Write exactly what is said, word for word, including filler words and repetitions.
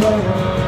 Power.